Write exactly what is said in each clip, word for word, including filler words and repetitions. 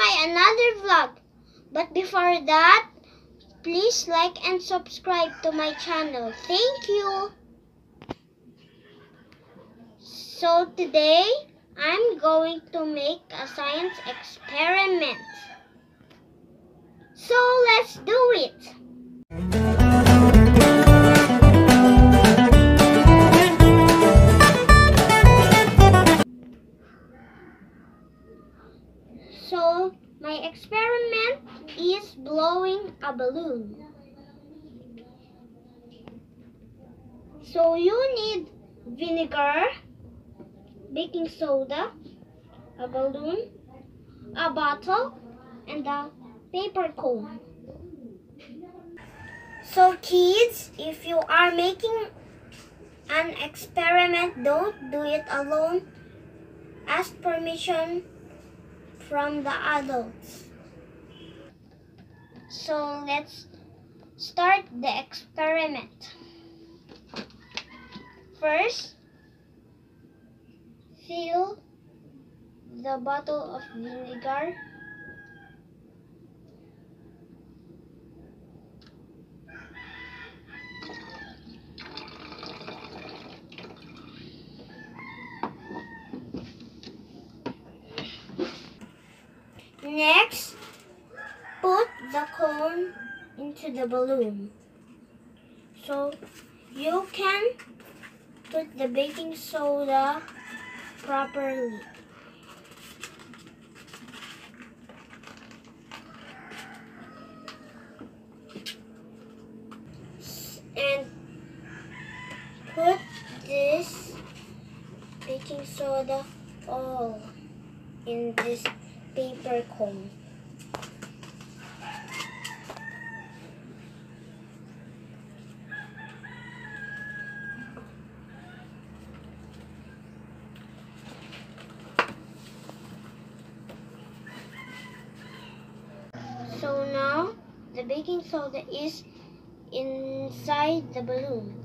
my another vlog. But before that, please like and subscribe to my channel. Thank you. So today, I'm going to make a science experiment. So let's do it. So my experiment is blowing a balloon. So you need vinegar, baking soda, a balloon, a bottle, and a paper cone. So kids, if you are making an experiment, don't do it alone. Ask permission from the adults. So let's start the experiment. First, fill the bottle of vinegar. Next, put the cone into the balloon. So you can put the baking soda properly. And put this baking soda all in this paper cone. So now the baking soda is inside the balloon.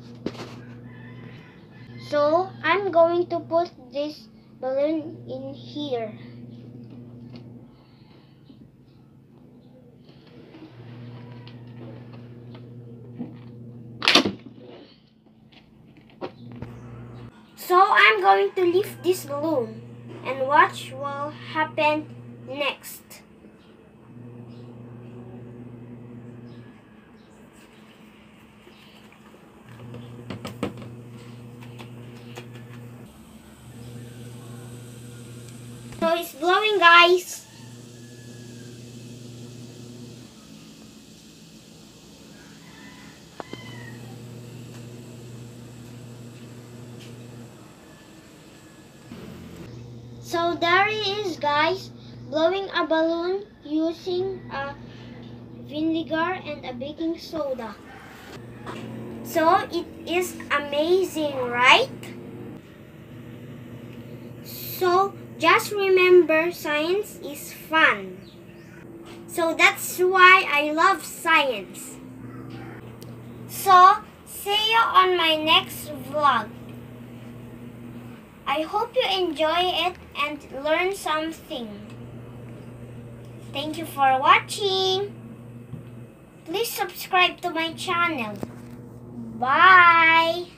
So I'm going to put this balloon in here. So I'm going to lift this balloon and watch what will happen next. So it's blowing, guys. So there it is, guys, blowing a balloon using a vinegar and a baking soda. So it is amazing, right? So just remember, science is fun. So that's why I love science. So see you on my next vlog. I hope you enjoy it and learn something. Thank you for watching. Please subscribe to my channel. Bye.